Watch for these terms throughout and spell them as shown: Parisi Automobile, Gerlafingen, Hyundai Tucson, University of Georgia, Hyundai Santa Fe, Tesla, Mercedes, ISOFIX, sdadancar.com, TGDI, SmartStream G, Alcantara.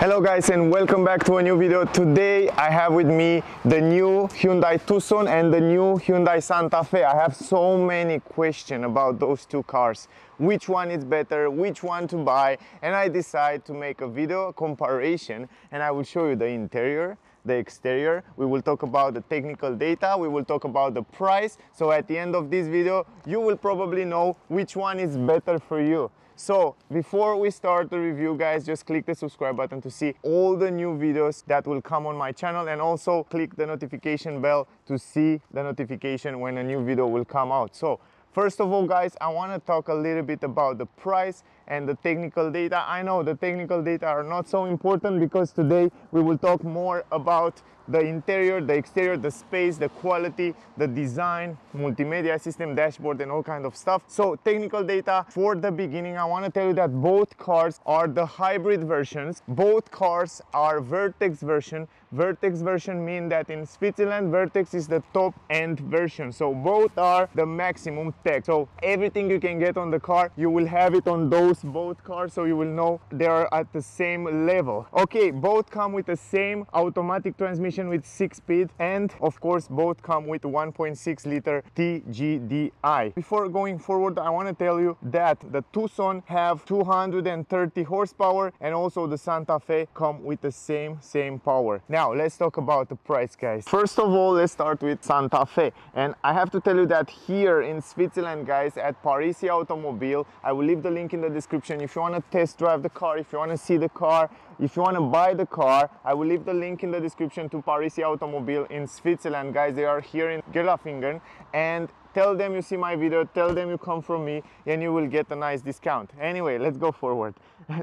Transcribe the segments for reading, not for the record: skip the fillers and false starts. Hello guys, and welcome back to a new video. Today I have with me the new Hyundai Tucson and the new Hyundai Santa Fe. I have so many questions about those two cars. Which one is better, which one to buy, and I decide to make a video comparison, and I will show you the interior, the exterior. We will talk about the technical data, we will talk about the price. So at the end of this video, you will probably know which one is better for you. So before we start the review, guys, just click the subscribe button to see all the new videos that will come on my channel, and also click the notification bell to see the notification when a new video will come out. So first of all, guys, I want to talk a little bit about the price and the technical data. I know the technical data are not so important because today we will talk more about the interior, the exterior, the space, the quality, the design, multimedia system, dashboard, and all kind of stuff. So technical data for the beginning, I want to tell you that both cars are the hybrid versions. Both cars are Vertex version. Vertex version mean that in Switzerland, Vertex is the top end version. So both are the maximum tech. So everything you can get on the car, you will have it on both cars, so you will know they are at the same level. Okay, both come with the same automatic transmission with 6-speed, and of course both come with 1.6 liter TGDI. Before going forward, I want to tell you that the Tucson have 230 horsepower, and also the Santa Fe come with the same power. Now let's talk about the price, guys. First of all, let's start with Santa Fe, and I have to tell you that here in Switzerland, guys, at Parisi Automobile, I will leave the link in the description. If you want to test drive the car, if you want to see the car, if you want to buy the car, I will leave the link in the description to Parisi Automobile in Switzerland, guys. They are here in Gerlafingen, and tell them you see my video, tell them you come from me, and you will get a nice discount. Anyway, let's go forward.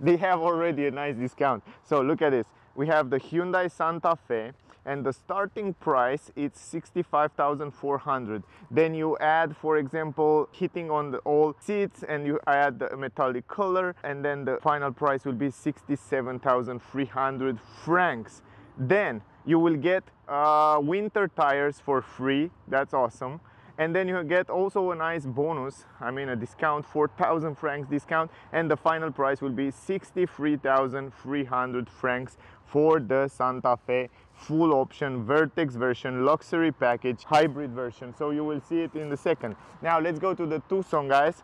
They have already a nice discount. So look at this. We have the Hyundai Santa Fe, and the starting price is 65,400. Then you add, for example, heating on the old seats, and you add the metallic color, and then the final price will be 67,300 francs. Then you will get winter tires for free. That's awesome. And then you get also a nice bonus, I mean a discount, 4,000 francs discount, and the final price will be 63,300 francs for the Santa Fe full option, Vertex version, luxury package, hybrid version. So you will see it in a second. Now let's go to the Tucson, guys.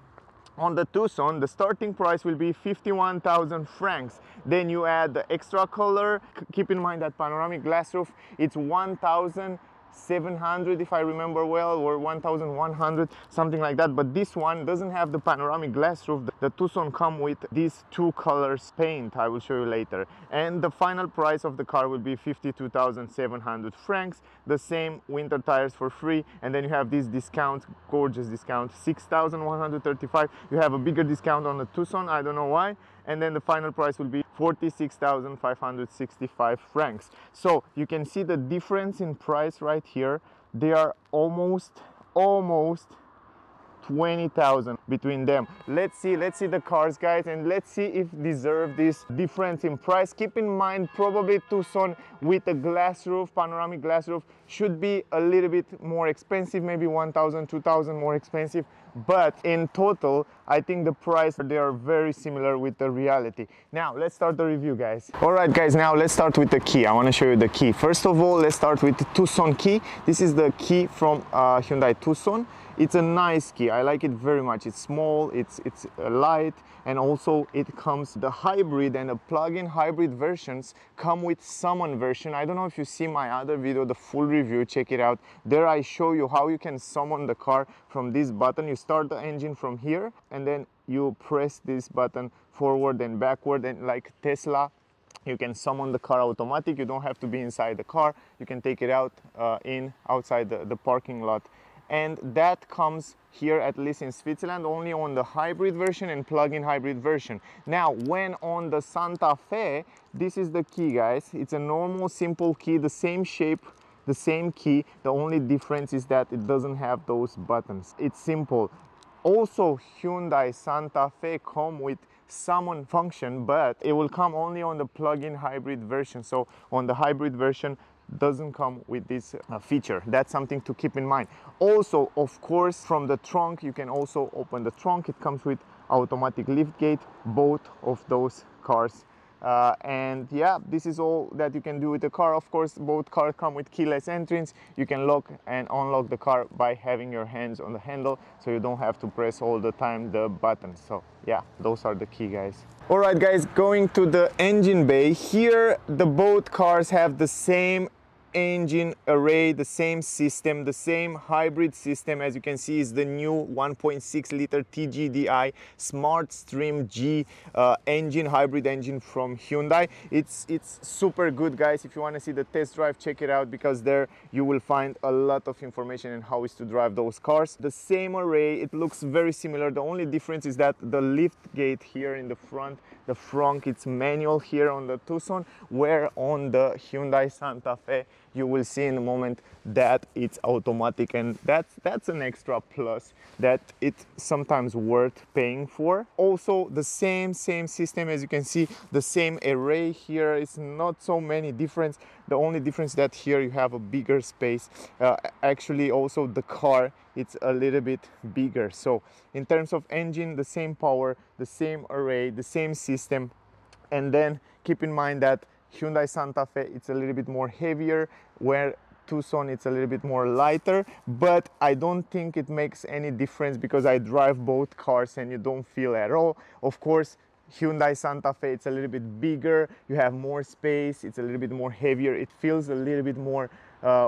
On the Tucson, the starting price will be 51,000 francs. Then you add the extra color. Keep in mind that panoramic glass roof, it's 1,700 if I remember well, or 1,100, something like that. But this one doesn't have the panoramic glass roof. The Tucson come with these two colors paint, I will show you later. And the final price of the car will be 52,700 francs, the same winter tires for free, and then you have this discount, gorgeous discount, 6,135. You have a bigger discount on the Tucson, I don't know why. And then the final price will be 46,565 francs. So you can see the difference in price right here. They are almost 20,000 between them. Let's see the cars, guys, and let's see if deserve this difference in price. Keep in mind, probably Tucson with a glass roof, panoramic glass roof, should be a little bit more expensive, maybe 1,000, 2,000 more expensive. But in total, I think the price, they are very similar with the reality. Now let's start the review, guys. All right, guys, now let's start with the key. I want to show you the key. First of all, let's start with the Tucson key. This is the key from Hyundai Tucson. It's a nice key, I like it very much. It's small, it's light, and also it comes, the hybrid and the plug-in hybrid versions come with summon version. I don't know if you see my other video, the full review, check it out. There I show you how you can summon the car from this button. You start the engine from here, and then you press this button forward and backward, and like Tesla, you can summon the car automatic. You don't have to be inside the car, you can take it out outside the parking lot. And that comes here, at least in Switzerland, only on the hybrid version and plug-in hybrid version. Now, when on the Santa Fe, this is the key, guys. It's a normal, simple key, the same shape, the same key. The only difference is that it doesn't have those buttons. It's simple. Also, Hyundai Santa Fe come with summon function, but it will come only on the plug-in hybrid version. So on the hybrid version, doesn't come with this feature. That's something to keep in mind. Also, of course, from the trunk, you can also open the trunk. It comes with automatic lift gate. Both of those cars And yeah, this is all that you can do with the car. Of course, both cars come with keyless entrance. You can lock and unlock the car by having your hands on the handle, so you don't have to press all the time the buttons. So yeah, those are the key, guys. All right, guys, going to the engine bay here, the both cars have the same engine array, the same system, the same hybrid system. As you can see, is the new 1.6 liter TGDI SmartStream G engine, hybrid engine from Hyundai. It's super good, guys. If you want to see the test drive, check it out, because there you will find a lot of information on how is to drive those cars. The same array, it looks very similar. The only difference is that the lift gate here in the front, the frunk, it's manual here on the Tucson, where on the Hyundai Santa Fe you will see in a moment that it's automatic, and that's an extra plus that it's sometimes worth paying for. Also the same system, as you can see, the same array here. It's not so many difference. The only difference that here you have a bigger space. Actually, also the car, it's a little bit bigger. So in terms of engine, the same power, the same array, the same system. And then keep in mind that Hyundai Santa Fe, it's a little bit more heavier, where Tucson, it's a little bit more lighter, but I don't think it makes any difference because I drive both cars and you don't feel at all. Of course, Hyundai Santa Fe, it's a little bit bigger, you have more space, it's a little bit more heavier, it feels a little bit more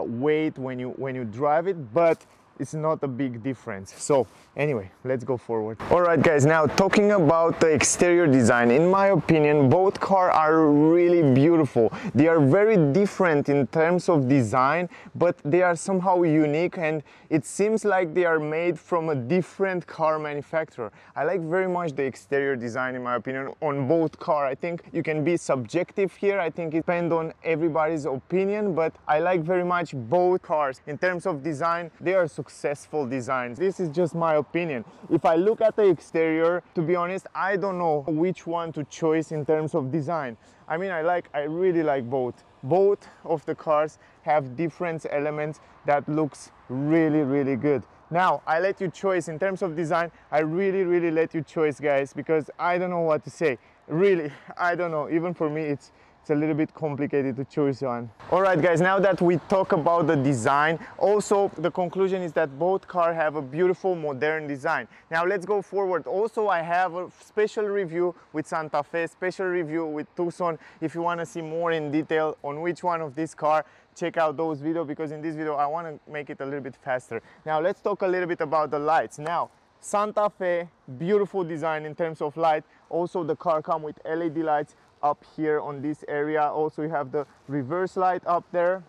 weight when you drive it, but it's not a big difference. So anyway, let's go forward. All right, guys, now talking about the exterior design, in my opinion both cars are really beautiful. They are very different in terms of design, but they are somehow unique, and it seems like they are made from a different car manufacturer. I like very much the exterior design, in my opinion, on both cars. I think you can be subjective here. I think it depends on everybody's opinion, but I like very much both cars. In terms of design, they are successful designs. This is just my opinion. If I look at the exterior, to be honest, I don't know which one to choose in terms of design. I mean, I really like both. Both of the cars have different elements that looks really, really good. Now, I let you choose in terms of design. I really, really let you choose, guys, because I don't know what to say. Really, I don't know. Even for me, it's a little bit complicated to choose one. All right, guys, now that we talk about the design, also the conclusion is that both cars have a beautiful modern design. Now let's go forward. Also, I have a special review with Santa Fe, special review with Tucson. If you want to see more in detail on which one of this car, check out those videos, because in this video I want to make it a little bit faster. Now let's talk a little bit about the lights. Now, Santa Fe, beautiful design in terms of light. Also, the car comes with LED lights up here on this area. Also, you have the reverse light up there,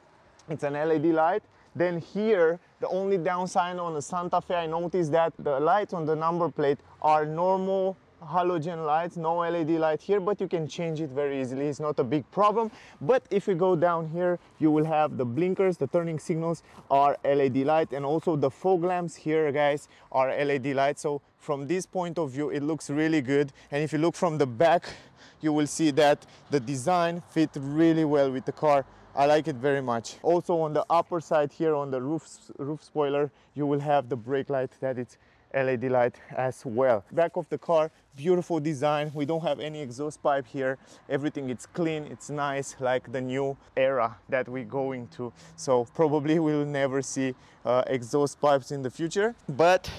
it's an LED light. Then here, the only downside on the Santa Fe, I noticed that the lights on the number plate are normal halogen lights, no LED light here, but you can change it very easily. It's not a big problem. But if you go down here, you will have the blinkers, the turning signals are LED light, and also the fog lamps here, guys, are LED light. So from this point of view, it looks really good. And if you look from the back, you will see that the design fit really well with the car. I like it very much. Also on the upper side here on the roof spoiler, you will have the brake light that it's LED light as well. Back of the car, beautiful design. We don't have any exhaust pipe here. Everything is clean, it's nice, like the new era that we're going to. So probably we'll never see exhaust pipes in the future, but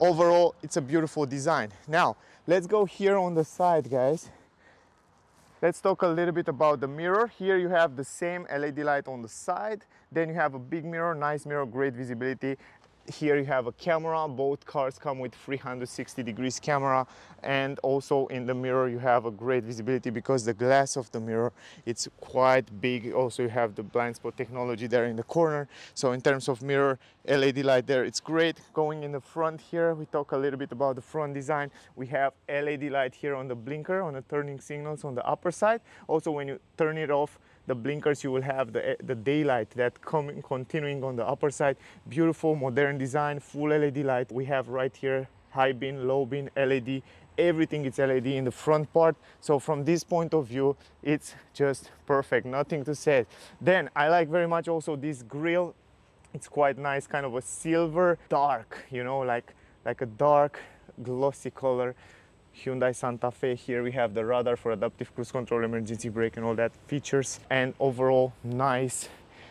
overall it's a beautiful design. Now let's go here on the side, guys. Let's talk a little bit about the mirror. Here you have the same LED light on the side, then you have a big mirror, nice mirror, great visibility. Here you have a camera. Both cars come with 360 degrees camera, and also in the mirror you have a great visibility because the glass of the mirror, it's quite big. Also you have the blind spot technology there in the corner. So in terms of mirror, LED light there, it's great. Going in the front here, we talk a little bit about the front design. We have LED light here on the blinker, on the turning signals on the upper side. Also when you turn it off the blinkers, you will have the daylight that continuing on the upper side. Beautiful modern design, full LED light. We have right here high beam, low beam, LED, everything is LED in the front part. So from this point of view, it's just perfect, nothing to say. Then I like very much also this grille. It's quite nice, kind of a silver dark, you know, like a dark glossy color. Hyundai Santa Fe. Here we have the radar for adaptive cruise control, emergency brake and all that features, and overall nice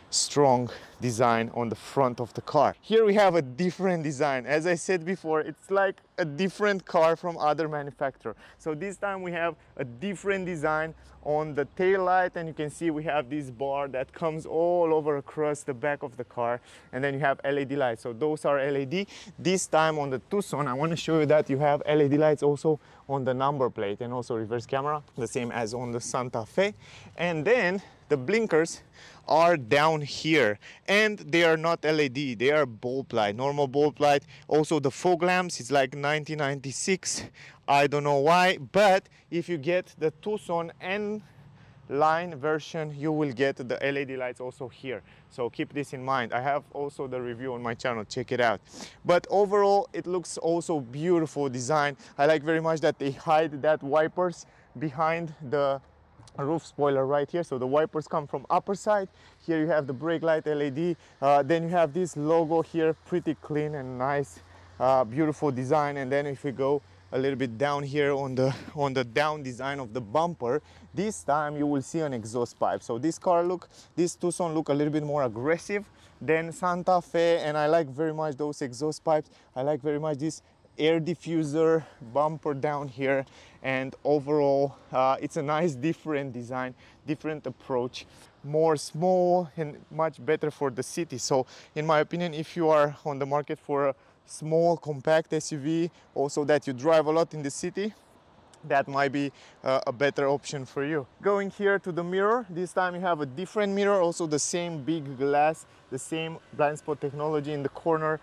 strong design on the front of the car. Here we have a different design. As I said before, it's like a different car from other manufacturer. So this time we have a different design on the tail light, and you can see we have this bar that comes all over across the back of the car, and then you have LED lights. So those are LED. This time on the Tucson, I want to show you that you have LED lights also on the number plate and also reverse camera, the same as on the Santa Fe. And then the blinkers are down here, and they are not LED, they are bulb light, normal bulb light. Also the fog lamps, it's like 1996, I don't know why, but if you get the Tucson N-Line version, you will get the LED lights also here, so keep this in mind. I have also the review on my channel, check it out. But overall it looks also beautiful design. I like very much that they hide that wipers behind the roof spoiler right here, so the wipers come from upper side. Here you have the brake light LED, then you have this logo here, pretty clean and nice, beautiful design. And then if we go a little bit down here on the down design of the bumper, this time you will see an exhaust pipe. So this Tucson look a little bit more aggressive than Santa Fe, and I like very much those exhaust pipes. I like very much this air diffuser bumper down here, and overall it's a nice different design, different approach, more small and much better for the city. So in my opinion, if you are on the market for a small compact SUV also that you drive a lot in the city, that might be a better option for you. Going here to the mirror, this time you have a different mirror, also the same big glass, the same blind spot technology in the corner.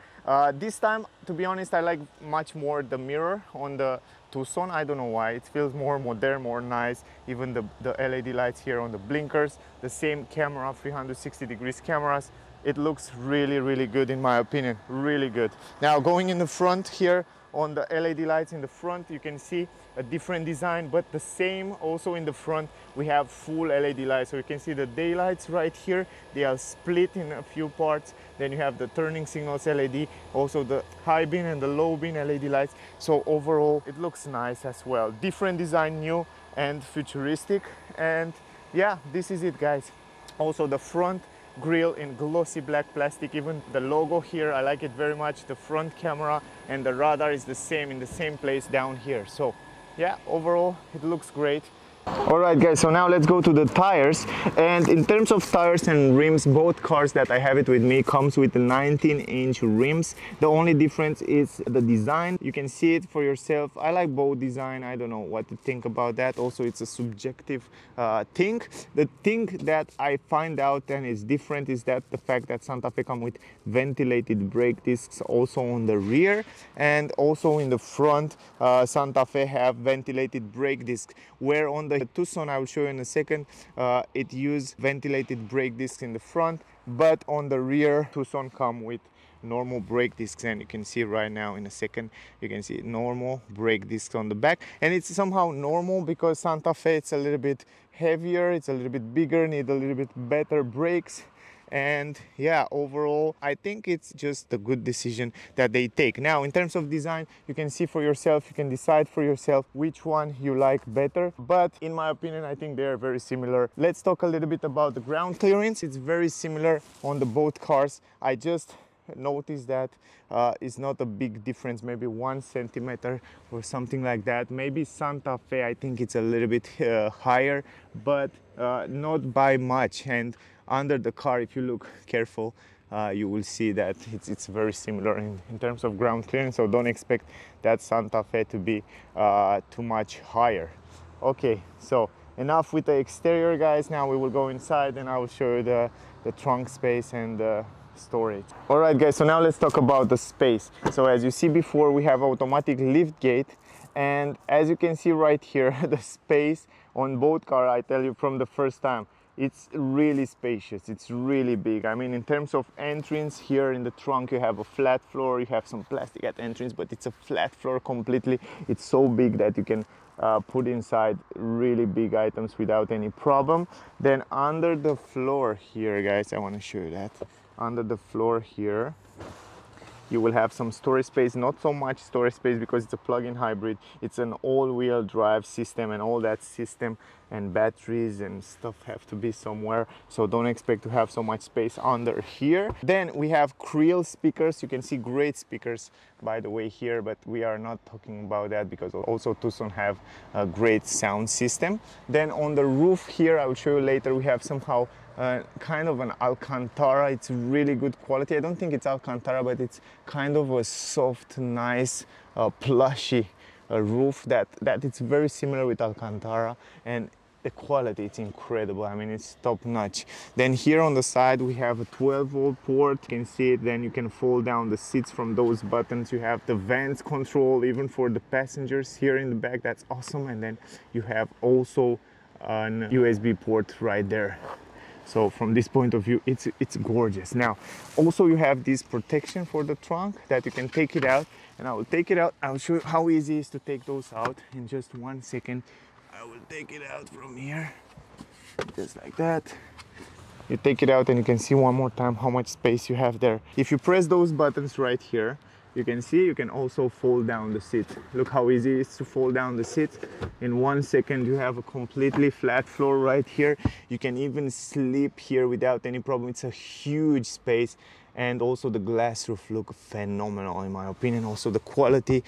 This time, to be honest, I like much more the mirror on the Tucson. I don't know why, it feels more modern, more nice. Even the LED lights here on the blinkers, the same camera, 360 degrees cameras. It looks really, really good in my opinion, really good. Now going in the front here, on the LED lights in the front, you can see a different design, but the same also in the front. We have full LED lights, so you can see the daylights right here. They are split in a few parts. Then you have the turning signals LED, also the high beam and the low beam LED lights. So overall, it looks nice as well. Different design, new and futuristic. And yeah, this is it, guys. Also the front grille in glossy black plastic, even the logo here, I like it very much. The front camera and the radar is the same in the same place down here. So yeah, overall it looks great. All right guys, so now let's go to the tires. And in terms of tires and rims, both cars that I have it with me comes with 19-inch rims. The only difference is the design. You can see it for yourself. I like both design. I don't know what to think about that. Also, it's a subjective thing. The thing that I find out and is different is that the fact that Santa Fe comes with ventilated brake discs also on the rear, and also in the front Santa Fe have ventilated brake discs, where on the Tucson, I will show you in a second, it uses ventilated brake discs in the front, but on the rear Tucson come with normal brake discs, and you can see right now in a second, you can see normal brake discs on the back. And it's somehow normal because Santa Fe, it's a little bit heavier, it's a little bit bigger, need a little bit better brakes. And yeah, overall I think it's just a good decision that they take. Now in terms of design, you can see for yourself, you can decide for yourself which one you like better, but in my opinion I think they are very similar. Let's talk a little bit about the ground clearance. It's very similar on the both cars. I just noticed that it's not a big difference, maybe 1 centimeter or something like that. Maybe Santa Fe, I think it's a little bit higher, but not by much. And under the car, if you look careful, you will see that it's very similar in terms of ground clearance, so don't expect that Santa Fe to be too much higher. Okay, so enough with the exterior, guys. Now we will go inside and I will show you the trunk space and the storage. All right guys, so now let's talk about the space. So as you see before, we have automatic lift gate, and as you can see right here, the space on both cars, I tell you from the first time, it's really spacious, it's really big. I mean, in terms of entrance, here in the trunk you have a flat floor, you have some plastic at entrance, but it's a flat floor completely. It's so big that you can put inside really big items without any problem. Then under the floor here, guys, I want to show you that. Under the floor here, You will have some storage space, not so much storage space because it's a plug-in hybrid. It's an all-wheel drive system, and all that system and batteries and stuff have to be somewhere, so don't expect to have so much space under here. Then we have Creel speakers. You can see great speakers, by the way, here, but we are not talking about that because also Tucson have a great sound system. Then on the roof here, I will show you later, we have somehow kind of an Alcantara. It's really good quality. I don't think it's Alcantara, but it's kind of a soft, nice, plushy roof that it's very similar with Alcantara, and the quality, it's incredible. I mean, it's top-notch. Then here on the side we have a 12-volt port. You can see it. Then you can fold down the seats from those buttons. You have the vents control even for the passengers here in the back. That's awesome. And then you have also an USB port right there. So from this point of view, it's gorgeous. Now, also you have this protection for the trunk that you can take it out, and I will take it out. I'll show you how easy it is to take those out in just 1 second. I will take it out from here, just like that. You take it out and you can see one more time how much space you have there. If you press those buttons right here, you can see you can also fold down the seat. Look how easy it is to fold down the seat. In 1 second you have a completely flat floor right here. You can even sleep here without any problem. It's a huge space, and also the glass roof look phenomenal in my opinion. Also the quality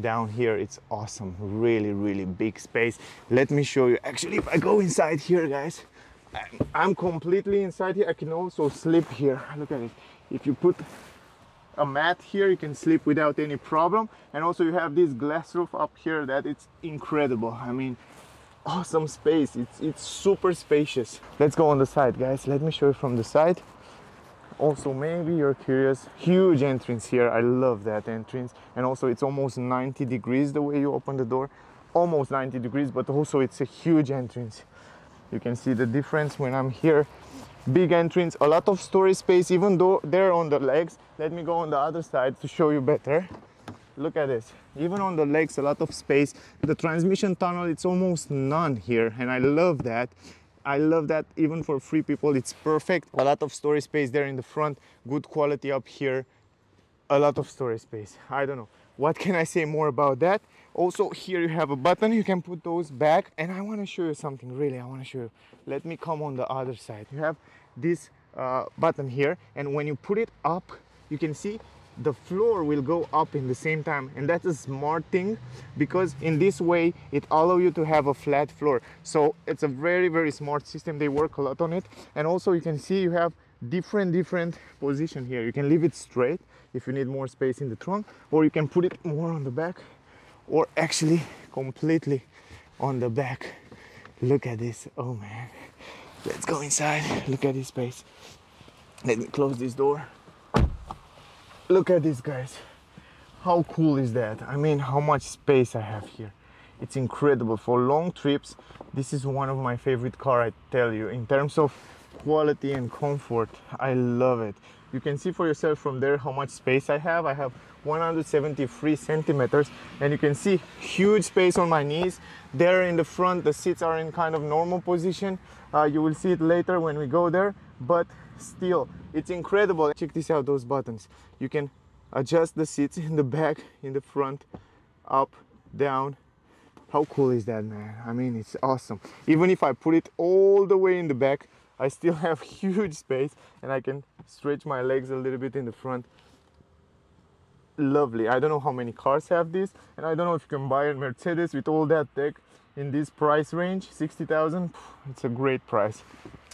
down here, it's awesome. Really big space. Let me show you. Actually, if I go inside here, guys, I'm completely inside here. I can also sleep here. Look at it. If you put a mat here, you can sleep without any problem. And also you have this glass roof up here that it's incredible. I mean, awesome space. It's super spacious. Let's go on the side, guys. Let me show you from the side. Also, maybe you're curious, huge entrance here. I love that entrance. And also it's almost 90 degrees the way you open the door, almost 90 degrees, but also it's a huge entrance. You can see the difference when I'm here. Big entrance, a lot of storage space, even though they're on the legs. Let me go on the other side to show you better. Look at this. Even on the legs, a lot of space. The transmission tunnel, it's almost none here, and I love that. Even for free people, it's perfect. A lot of storage space there in the front, good quality up here, a lot of storage space. I don't know, what can I say more about that? Also here you have a button, you can put those back, and I want to show you something, really, I want to show you. Let me come on the other side. You have this button here, and when you put it up, you can see the floor will go up in the same time, and that's a smart thing because in this way it allows you to have a flat floor. So it's a very smart system. They work a lot on it. And also you can see you have different position here. You can leave it straight if you need more space in the trunk, or you can put it more on the back, or actually completely on the back. Look at this. Oh man, let's go inside. Look at this space. Let me close this door. Look at this, guys. How cool is that? I mean, how much space I have here. It's incredible. For long trips, this is one of my favorite cars, I tell you. In terms of quality and comfort, I love it. You can see for yourself from there how much space I have. I have 173 centimeters, and you can see huge space on my knees. There in the front, the seats are in kind of normal position. You will see it later when we go there, but still, it's incredible. Check this out, those buttons. You can adjust the seats in the back, in the front, up, down. How cool is that, man? I mean, it's awesome. Even if I put it all the way in the back, I still have huge space, and I can stretch my legs a little bit in the front. Lovely. I don't know how many cars have this, and I don't know if you can buy a Mercedes with all that tech in this price range, 60,000. It's a great price.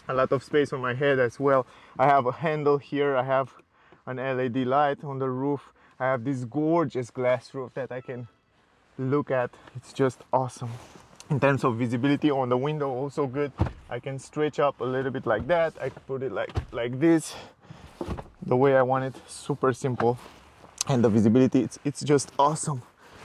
A lot of space on my head as well. I have a handle here, I have an LED light on the roof, I have this gorgeous glass roof that I can look at. It's just awesome. In terms of visibility on the window, also good. I can stretch up a little bit like that. I could put it like this, the way I want it. Super simple. And the visibility, it's just awesome.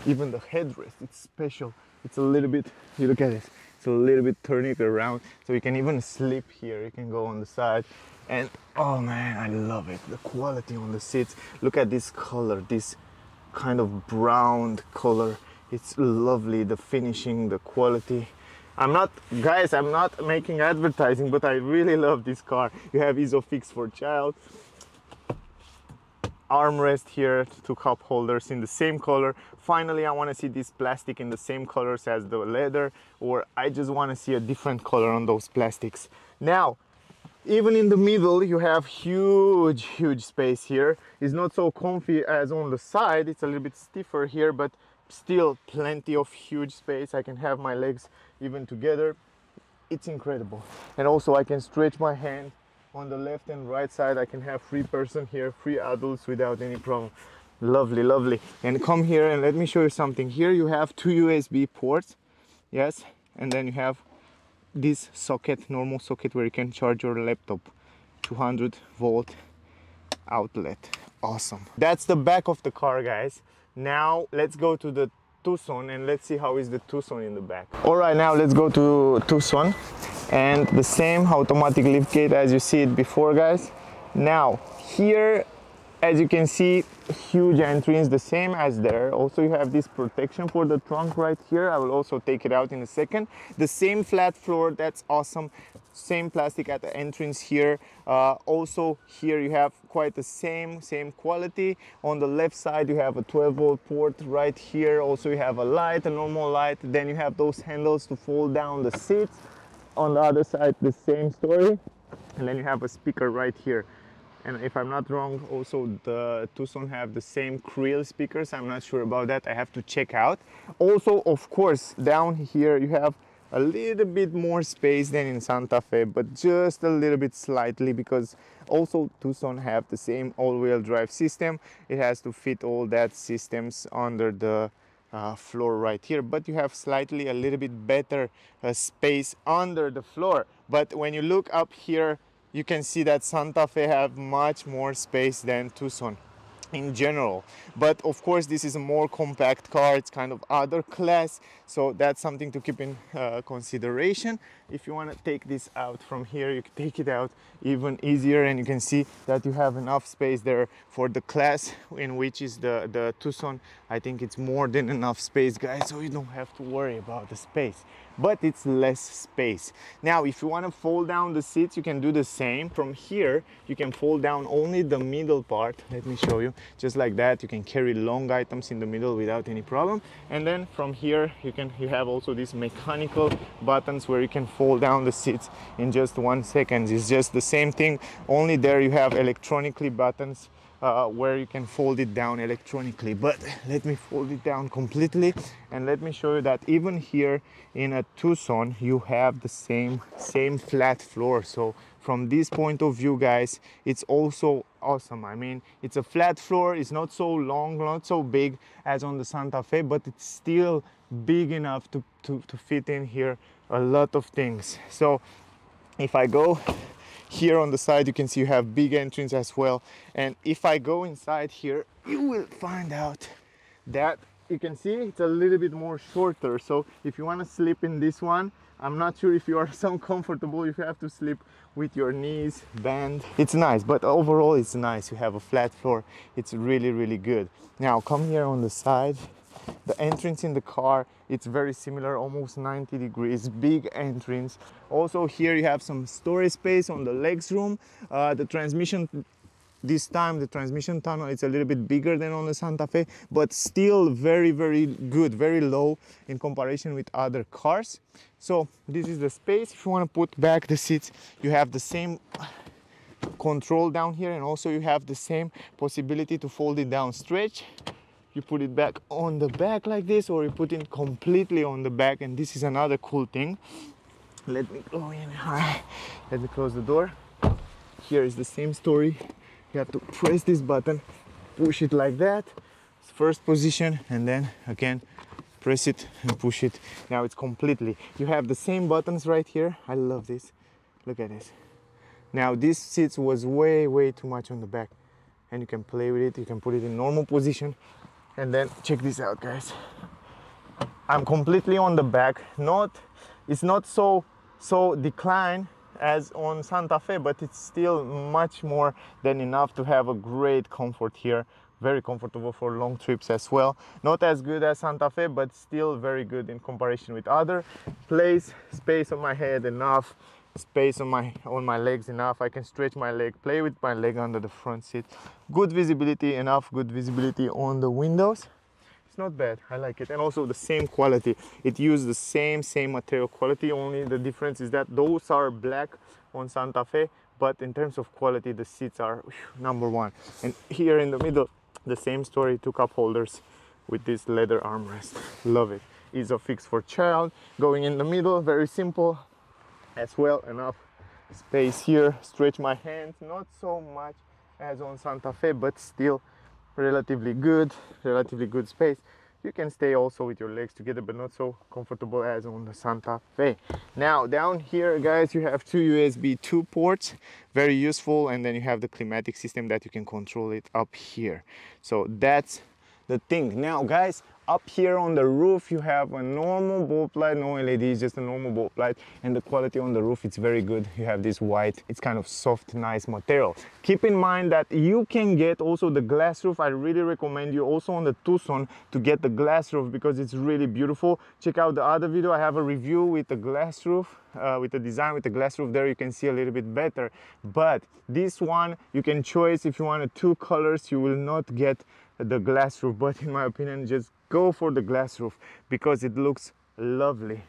Even the headrest, it's special. It's a little bit, you look at it, it's a little bit turning around, so you can even sleep here. You can go on the side, and oh man, I love it. The quality on the seats. Look at this color, this kind of brown color. It's lovely, the finishing, the quality. I'm not making advertising, but I really love this car. You have ISOFIX for child. armrest here, two cup holders in the same color. Finally, I want to see this plastic in the same colors as the leather, or I just want to see a different color on those plastics. Now, even in the middle, you have huge space here. It's not so comfy as on the side, it's a little bit stiffer here, but still plenty of huge space. I can have my legs even together. It's incredible. And also I can stretch my hand on the left and right side. I can have three person here, three adults without any problem. Lovely, lovely. And come here and let me show you something. Here you have two USB ports, yes, and then you have this socket, normal socket, where you can charge your laptop. 200 volt outlet. Awesome. That's the back of the car, guys. Now let's go to the Tucson and let's see how is the Tucson in the back. All right, now let's go to Tucson, and the same automatic liftgate as you see it before, guys. Now here, as you can see, huge entrance, the same as there. Also you have this protection for the trunk right here. I will also take it out in a second. The same flat floor, that's awesome. Same plastic at the entrance here. Also here you have quite the same quality. On the left side you have a 12 volt port right here. Also you have a light, a normal light. Then you have those handles to fold down the seats. On the other side, the same story. And then you have a speaker right here. And if I'm not wrong, also the Tucson have the same Creel speakers. I'm not sure about that. I have to check out. Also, of course, down here you have a little bit more space than in Santa Fe, but just a little bit slightly, because also Tucson have the same all-wheel drive system. It has to fit all that systems under the floor right here, but you have slightly a little bit better space under the floor. But when you look up here, you can see that Santa Fe have much more space than Tucson in general. But of course, this is a more compact car. It's kind of other class. So that's something to keep in consideration. If you want to take this out from here, you can take it out even easier. And you can see that you have enough space there for the class in which is the Tucson. I think it's more than enough space, guys. So you don't have to worry about the space, but it's less space. Now, if you want to fold down the seats, you can do the same. From here, you can fold down only the middle part. Let me show you. Just like that, you can carry long items in the middle without any problem. And then from here, you have also these mechanical buttons where you can fold down the seats in just 1 second. It's just the same thing, only there you have electronically buttons where you can fold it down electronically. But let me fold it down completely and let me show you that even here in a Tucson you have the same flat floor. So from this point of view, guys, it's also awesome. I mean, it's a flat floor, it's not so long, not so big as on the Santa Fe, but it's still big enough to fit in here a lot of things. So if I go here on the side, you can see you have big entrance as well. And if I go inside here, you will find out that you can see it's a little bit more shorter. So if you want to sleep in this one, I'm not sure if you are so comfortable, if you have to sleep with your knees bent. It's nice, but overall it's nice. You have a flat floor. It's really, really good. Now come here on the side. The entrance in the car, it's very similar, almost 90 degrees, big entrance. Also here you have some storage space on the legs room. The transmission, this time the transmission tunnel, it's a little bit bigger than on the Santa Fe, but still very, very good, very low in comparison with other cars. So this is the space. If you want to put back the seats, you have the same control down here, and also you have the same possibility to fold it down, stretch. You put it back on the back like this, or you put it completely on the back. And this is another cool thing. Let me go in. Let me close the door. Here is the same story. You have to press this button, push it like that, first position, and then again press it and push it. Now it's completely, you have the same buttons right here. I love this. Look at this. Now this seats was way too much on the back, and you can play with it. You can put it in normal position. And then check this out, guys. I'm completely on the back. It's not so decline as on Santa Fe, but it's still much more than enough to have a great comfort here. Very comfortable for long trips as well. Not as good as Santa Fe, but still very good in comparison with other place. Space on my head enough. space on my legs enough. I can stretch my leg, play with my leg under the front seat. Good visibility, enough good visibility on the windows. It's not bad, I like it. And also the same quality, it used the same material quality, only the difference is that those are black on Santa Fe, but in terms of quality the seats are number one. And here in the middle, the same story, two cup holders with this leather armrest. Love it. Ease of fix for child, going in the middle, very simple as well. Enough space here, stretch my hands, not so much as on Santa Fe, but still relatively good space. You can stay also with your legs together, but not so comfortable as on the Santa Fe. Now down here, guys, you have two USB 2 ports, very useful. And then you have the climatic system that you can control it up here. So that's the thing. Now guys, up here on the roof you have a normal bulb light, no LED, it's just a normal bulb light. And the quality on the roof, it's very good. You have this white, it's kind of soft, nice material. Keep in mind that you can get also the glass roof. I really recommend you also on the Tucson to get the glass roof because it's really beautiful. Check out the other video, I have a review with the glass roof, with the design with the glass roof. There you can see a little bit better, but this one you can choose if you want two colors. You will not get the glass roof, but in my opinion just go for the glass roof because it looks lovely.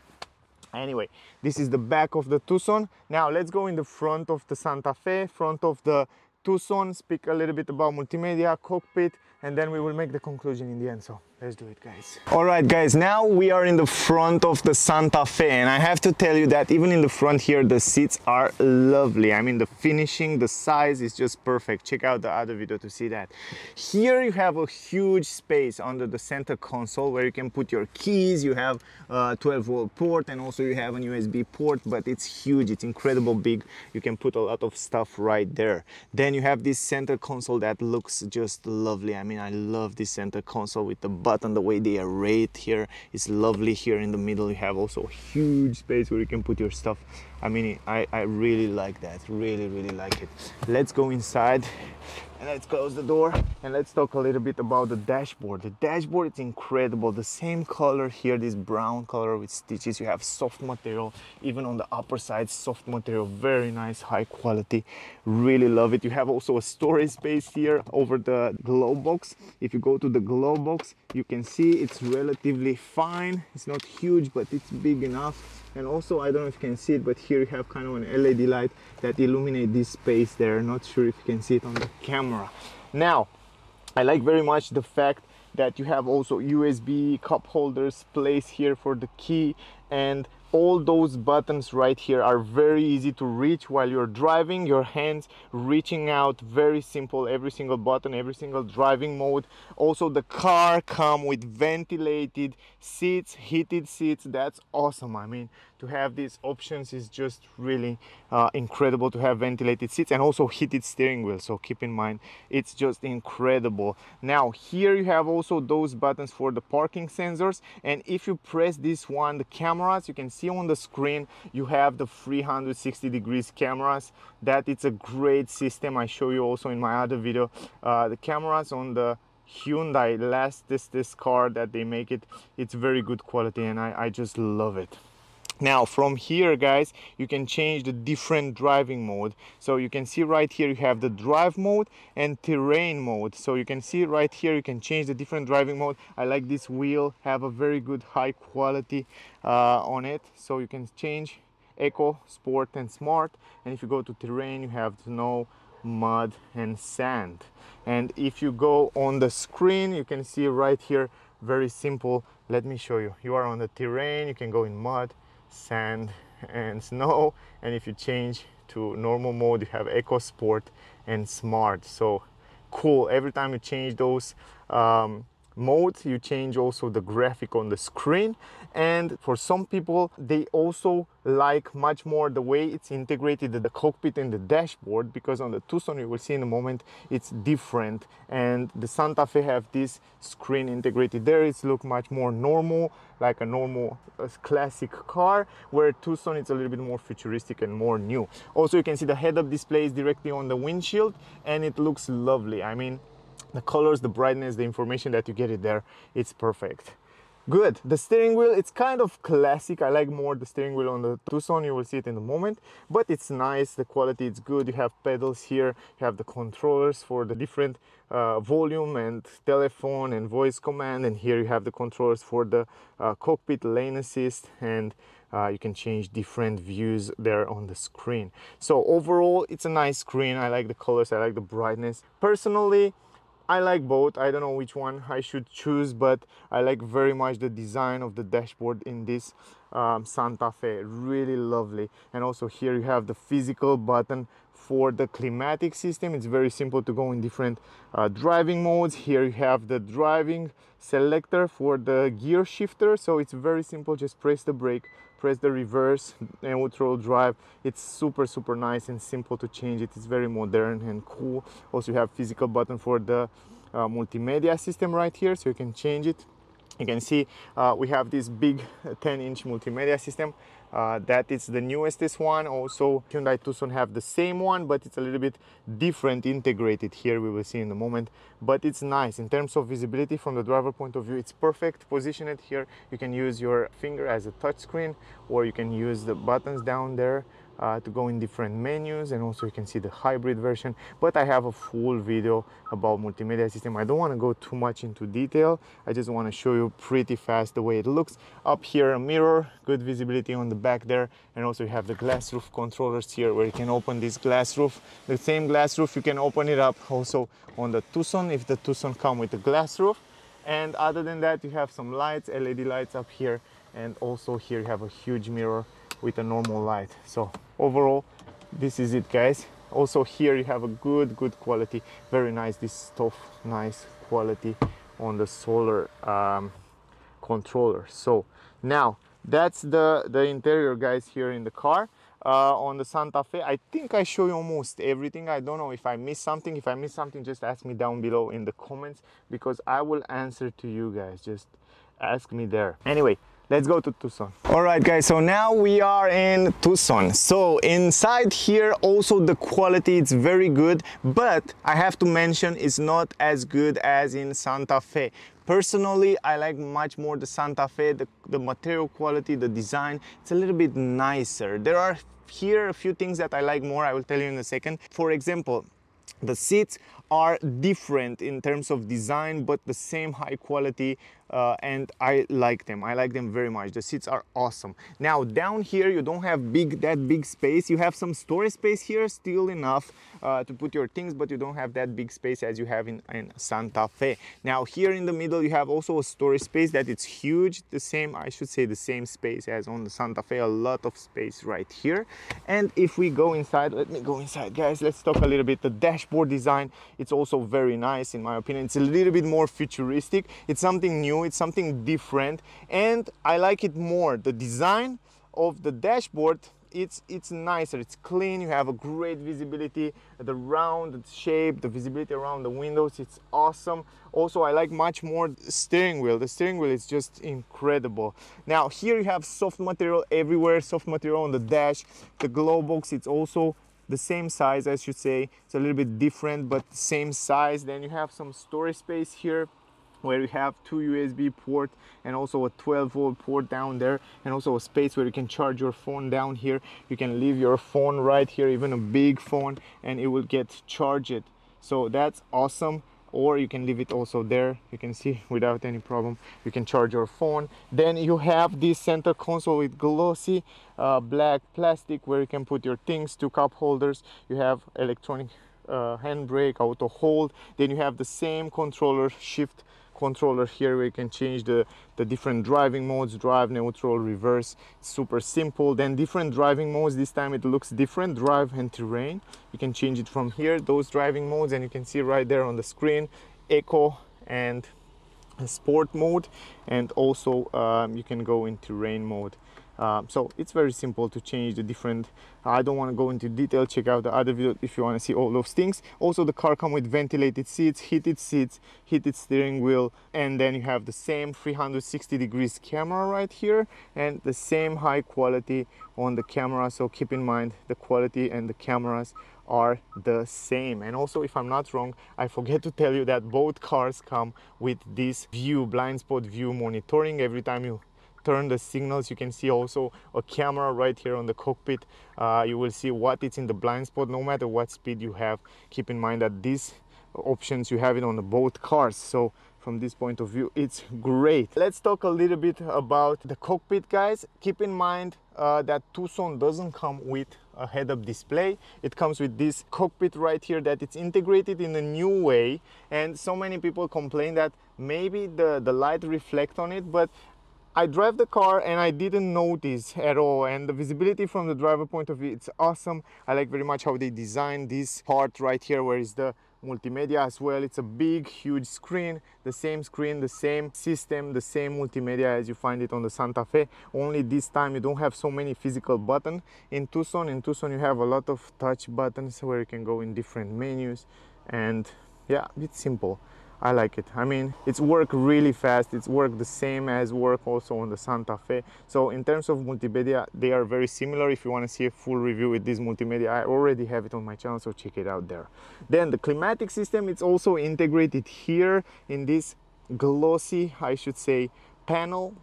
Anyway, this is the back of the Tucson. Now let's go in the front of the Santa Fe, front of the Tucson, speak a little bit about multimedia, cockpit, and then we will make the conclusion in the end. So let's do it, guys. All right, guys, now we are in the front of the Santa Fe, and I have to tell you that even in the front here the seats are lovely. I mean the finishing, the size is just perfect. Check out the other video to see that. Here you have a huge space under the center console where you can put your keys. You have a 12-volt port and also you have an USB port, but it's huge, it's incredible big. You can put a lot of stuff right there. Then you have this center console that looks just lovely. I mean, I love this center console with the button, the way they array it here. It's lovely. Here in the middle, you have also a huge space where you can put your stuff. I mean, I really like that. Really like it. Let's go inside and let's close the door and let's talk a little bit about the dashboard. The dashboard is incredible. The same color here, this brown color with stitches. You have soft material, even on the upper side, soft material, very nice, high quality. Really love it. You have also a storage space here over the glow box. If you go to the glow box, you can see it's relatively fine. It's not huge, but it's big enough. And also, I don't know if you can see it, but here you have kind of an LED light that illuminates this space there. Not sure if you can see it on the camera. Now, I like very much the fact that you have also USB cup holders, place here for the key, and all those buttons right here are very easy to reach while you're driving, your hands reaching out, very simple, every single button, every single driving mode. Also the car comes with ventilated seats, heated seats. That's awesome. I mean, to have these options is just really incredible, to have ventilated seats and also heated steering wheel. So keep in mind, it's just incredible. Now here you have also those buttons for the parking sensors, and if you press this one, the cameras, you can see on the screen you have the 360 degrees cameras. That it's a great system. I show you also in my other video the cameras on the Hyundai this car that they make it. It's very good quality and I just love it. Now from here, guys, you can change the different driving mode. So you can see right here you have the drive mode and terrain mode. So you can see right here you can change the different driving mode. I like this wheel, have a very good high quality on it. So you can change Eco, Sport and Smart. And if you go to terrain, you have snow, mud and sand. And if you go on the screen, you can see right here, very simple. Let me show you. You are on the terrain, you can go in mud, sand and snow. And if you change to normal mode, you have Eco, Sport and Smart. So cool, every time you change those modes, you change also the graphic on the screen. And for some people, they also like much more the way it's integrated the cockpit and the dashboard, because on the Tucson, you will see in a moment, it's different. And the Santa Fe have this screen integrated there. It's look much more normal, like a normal classic car, where Tucson is a little bit more futuristic and more new. Also, you can see the head-up display is directly on the windshield and it looks lovely. I mean, the colors, the brightness, the information that you get it there, it's perfect. Good. The steering wheel, it's kind of classic. I like more the steering wheel on the Tucson, you will see it in a moment, but it's nice, the quality is good. You have pedals here, you have the controllers for the different volume and telephone and voice command, and here you have the controllers for the cockpit, lane assist, and you can change different views there on the screen. So overall, it's a nice screen. I like the colors, I like the brightness. Personally, I like both. I don't know which one I should choose, but I like very much the design of the dashboard in this Santa Fe. Really lovely. And also here you have the physical button for the climatic system. It's very simple to go in different driving modes. Here you have the driving selector for the gear shifter. So it's very simple. Just press the brake, press the reverse, neutral, drive. It's super nice and simple to change it. It's very modern and cool. Also you have physical button for the multimedia system right here, so you can change it. You can see we have this big 10-inch multimedia system. That is the newest one. Also Hyundai Tucson have the same one, but it's a little bit different, integrated here, we will see in a moment. But it's nice in terms of visibility from the driver point of view. It's perfect positioned here. You can use your finger as a touch screen, or you can use the buttons down there to go in different menus. And also you can see the hybrid version, but I have a full video about multimedia system. I don't want to go too much into detail. I just want to show you pretty fast the way it looks. Up here a mirror, good visibility on the back there, and also you have the glass roof controllers here, where you can open this glass roof. The same glass roof, you can open it up also on the Tucson, if the Tucson come with the glass roof. And other than that, you have some lights, LED lights up here, and also here you have a huge mirror with a normal light. So overall, this is it, guys. Also here you have a good quality, very nice, this stuff, nice quality on the solar controller. So now that's the interior, guys, here in the car on the Santa Fe. I think I show you almost everything. I don't know if I missed something. If I missed something, just ask me down below in the comments, because I will answer to you guys. Just ask me there. Anyway, let's go to Tucson. All right, guys, so now we are in Tucson. So inside here, also the quality, it's very good, but I have to mention it's not as good as in Santa Fe. Personally, I like much more the Santa Fe, the material quality, the design, it's a little bit nicer. There are here a few things that I like more, I will tell you in a second. For example, the seats are different in terms of design, but the same high quality, and I like them. I like them very much. The seats are awesome. Now down here you don't have that big space. You have some storage space here, still enough to put your things, but you don't have that big space as you have in Santa Fe. Now here in the middle you have also a storage space that it's huge. The same, I should say, the same space as on the Santa Fe. A lot of space right here. And if we go inside, let me go inside, guys. Let's talk a little bit the dashboard design. It's also very nice in my opinion. It's a little bit more futuristic. It's something new, it's something different, and I like it more. The design of the dashboard, it's nicer, it's clean, you have a great visibility, the round shape, the visibility around the windows, it's awesome. Also I like much more the steering wheel. The steering wheel is just incredible. Now here you have soft material everywhere, soft material on the dash. The glow box, it's also the same size, I should say. It's a little bit different, but same size. Then you have some storage space here, where you have two USB port and also a 12-volt port down there, and also a space where you can charge your phone down here. You can leave your phone right here, even a big phone, and it will get charged. So that's awesome. Or you can leave it also there, you can see, without any problem you can charge your phone. Then you have this center console with glossy black plastic, where you can put your things, two cup holders. You have electronic handbrake, auto hold. Then you have the same controller, shift controller here, where you can change the different driving modes, drive, neutral, reverse. Super simple. Then different driving modes, this time it looks different, drive and terrain. You can change it from here, those driving modes, and you can see right there on the screen, eco and sport mode, and also you can go in terrain mode. So it's very simple to change the different. I don't want to go into detail, check out the other video if you want to see all those things. Also the car comes with ventilated seats, heated steering wheel, and then you have the same 360 degrees camera right here, and the same high quality on the camera. So keep in mind the quality and the cameras are the same. And also, if I'm not wrong, I forget to tell you that both cars come with this view, blind spot view monitoring. Every time you turn the signals, you can see also a camera right here on the cockpit. You will see what is in the blind spot, no matter what speed you have. Keep in mind that these options, you have it on both cars, so from this point of view, it's great. Let's talk a little bit about the cockpit, guys. Keep in mind that Tucson doesn't come with a head-up display. It comes with this cockpit right here that it's integrated in a new way, and so many people complain that maybe the light reflects on it, but I drive the car and I didn't notice at all, and the visibility from the driver point of view, it's awesome. I like very much how they designed this part right here where is the multimedia as well. It's a big, huge screen, the same system, the same multimedia as you find it on the Santa Fe. Only this time you don't have so many physical buttons. In Tucson you have a lot of touch buttons where you can go in different menus, and yeah, it's simple. I like it. I mean, it's worked really fast. It's worked the same as work also on the Santa Fe. So in terms of multimedia, they are very similar. If you want to see a full review with this multimedia, I already have it on my channel, so check it out there. Then the climatic system, it's also integrated here in this glossy, I should say, panel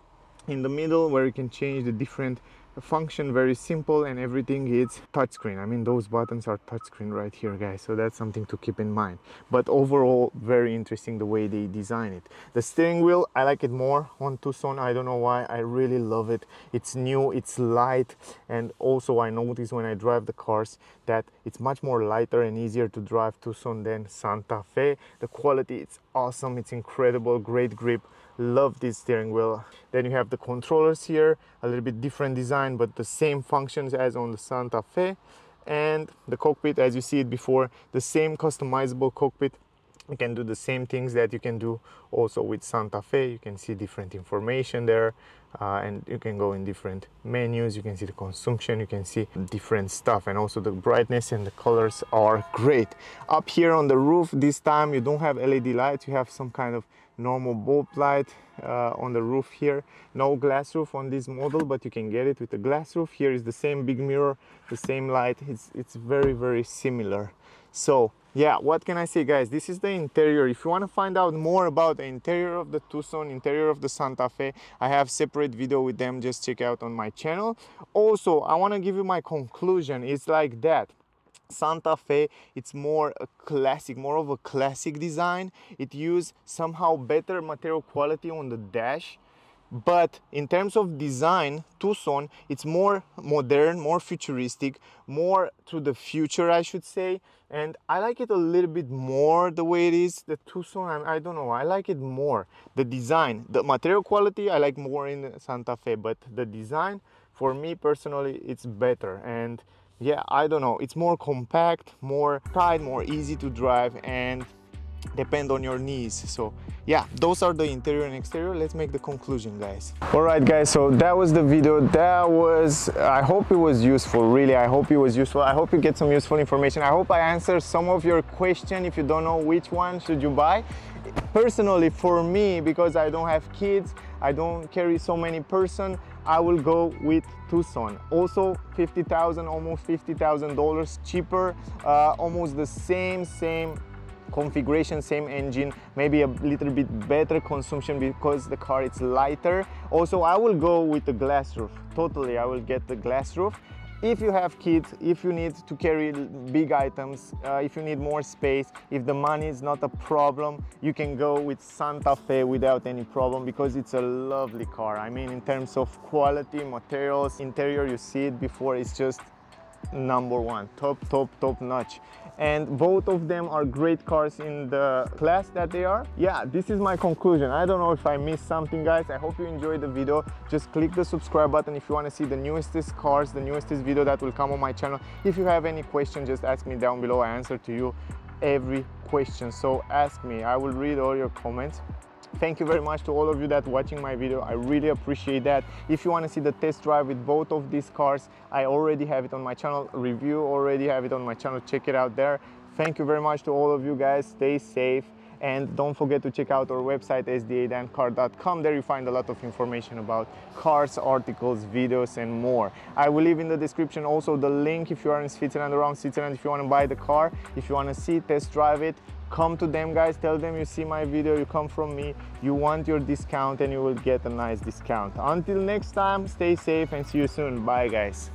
in the middle where you can change the different function. Very simple, and everything is touchscreen. I mean, those buttons are touchscreen right here, guys, so that's something to keep in mind. But overall, very interesting the way they design it. The steering wheel, I like it more on Tucson. I don't know why, I really love it. It's new, it's light, and also I notice when I drive the cars that it's much more lighter and easier to drive Tucson than Santa Fe. The quality, it's awesome, it's incredible, great grip. Love this steering wheel. Then you have the controllers here, a little bit different design, but the same functions as on the Santa Fe. And the cockpit, as you see it before, the same customizable cockpit. You can do the same things that you can do also with Santa Fe. You can see different information there, and you can go in different menus. You can see the consumption, you can see different stuff, and also the brightness and the colors are great. Up here on the roof, this time you don't have LED lights, you have some kind of normal bulb light on the roof here. No glass roof on this model, but you can get it with a glass roof. Here is the same big mirror, the same light. It's very, very similar. So yeah, what can I say, guys? This is the interior. If you want to find out more about the interior of the Tucson, interior of the Santa Fe, I have separate video with them, just check out on my channel. Also, I want to give you my conclusion. It's like that Santa Fe, it's more a classic, more of a classic design. It used somehow better material quality on the dash, but in terms of design, Tucson, it's more modern, more futuristic, more to the future, I should say. And I like it a little bit more the way it is. The Tucson, I don't know, I like it more. The design, the material quality, I like more in Santa Fe, but the design, for me personally, it's better. And yeah, I don't know, it's more compact, more tight, more easy to drive, and depend on your needs. So yeah, those are the interior and exterior. Let's make the conclusion, guys. All right, guys, so that was the video. That was, I hope it was useful, really. I hope it was useful. I hope you get some useful information. I hope I answered some of your question. If you don't know which one should you buy, personally for me, because I don't have kids, I don't carry so many person, I will go with Tucson. Also $50,000, almost $50,000 cheaper, almost the same configuration, same engine, maybe a little bit better consumption because the car is lighter. Also, I will go with the glass roof. Totally, I will get the glass roof. If you have kids, if you need to carry big items, if you need more space, if the money is not a problem, you can go with Santa Fe without any problem, because it's a lovely car. I mean, in terms of quality, materials, interior, you see it before, it's just number one, top notch. And both of them are great cars in the class that they are. Yeah, this is my conclusion. I don't know if I missed something, guys. I hope you enjoyed the video. Just click the subscribe button if you want to see the newest cars, the newest video that will come on my channel. If you have any question, just ask me down below. I answer to you every question, so ask me. I will read all your comments. Thank you very much to all of you that watching my video. I really appreciate that. If you want to see the test drive with both of these cars, I already have it on my channel. Review already have it on my channel. Check it out there. Thank you very much to all of you guys. Stay safe And don't forget to check out our website, sdadancar.com. There you find a lot of information about cars, articles, videos, and more. I will leave in the description also the link if you are in Switzerland, around Switzerland, if you want to buy the car, if you want to see, test drive it. Come to them, guys, tell them you see my video, you come from me, you want your discount, and you will get a nice discount. Until next time, stay safe and see you soon. Bye, guys.